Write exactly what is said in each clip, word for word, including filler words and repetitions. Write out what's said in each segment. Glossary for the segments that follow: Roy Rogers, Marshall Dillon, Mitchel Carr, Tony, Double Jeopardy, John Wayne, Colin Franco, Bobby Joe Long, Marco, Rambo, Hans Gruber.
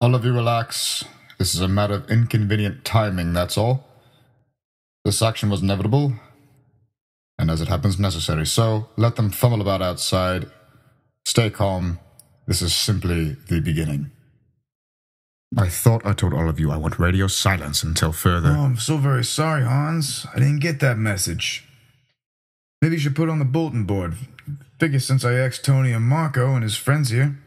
All of you relax. This is a matter of inconvenient timing, that's all. This action was inevitable, and as it happens, necessary. So, let them fumble about outside. Stay calm. This is simply the beginning. I thought I told all of you I want radio silence until further. Oh, I'm so very sorry, Hans. I didn't get that message. Maybe you should put it on the bulletin board. Figure since I asked Tony and Marco and his friends here.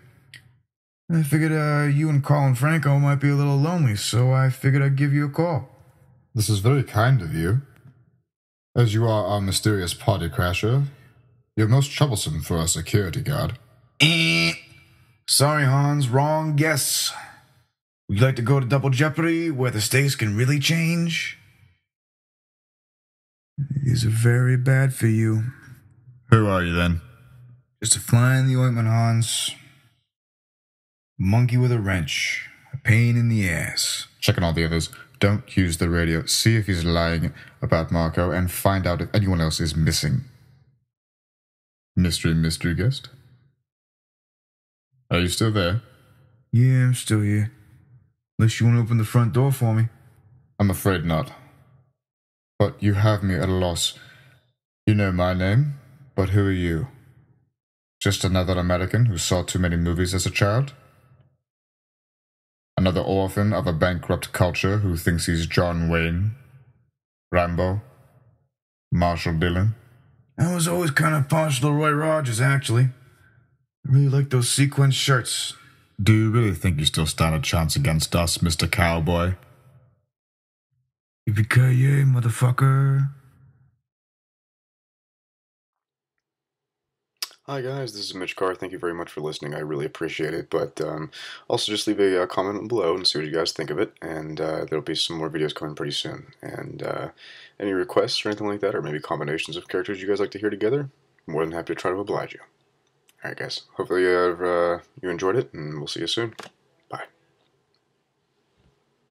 I figured uh, you and Colin Franco might be a little lonely, so I figured I'd give you a call. This is very kind of you. As you are our mysterious party crasher, you're most troublesome for our security guard. Sorry, Hans. Wrong guess. Would you like to go to Double Jeopardy, where the stakes can really change? These are very bad for you. Who are you, then? Just a fly in the ointment, Hans. Monkey with a wrench. A pain in the ass. Checking all the others. Don't use the radio. See if he's lying about Marco, and find out if anyone else is missing. Mystery, mystery guest? Are you still there? Yeah, I'm still here. Unless you want to open the front door for me. I'm afraid not. But you have me at a loss. You know my name, but who are you? Just another American who saw too many movies as a child? Another orphan of a bankrupt culture who thinks he's John Wayne, Rambo, Marshall Dillon? I was always kind of partial to Roy Rogers, actually. I really like those sequin shirts. Do you really think you still stand a chance against us, Mister Cowboy? Yippee-ki-yay, motherfucker. Hi guys, this is Mitchel Carr. Thank you very much for listening. I really appreciate it, but um, also just leave a uh, comment below and see what you guys think of it, and uh, there'll be some more videos coming pretty soon. And uh, any requests or anything like that, or maybe combinations of characters you guys like to hear together, I'm more than happy to try to oblige you. Alright guys, hopefully uh, you enjoyed it, and we'll see you soon.